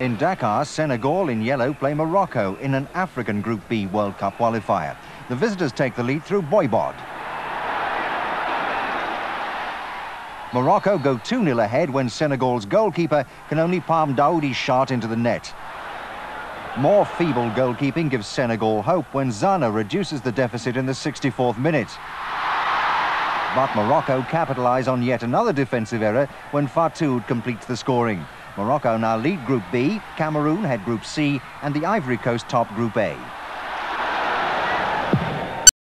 In Dakar, Senegal in yellow play Morocco in an African Group B World Cup qualifier. The visitors take the lead through Boybod. Morocco go 2-0 ahead when Senegal's goalkeeper can only palm Daoudi's shot into the net. More feeble goalkeeping gives Senegal hope when Zana reduces the deficit in the 64th minute. But Morocco capitalise on yet another defensive error when Fatoud completes the scoring. Morocco now lead Group B, Cameroon head Group C, and the Ivory Coast top Group A.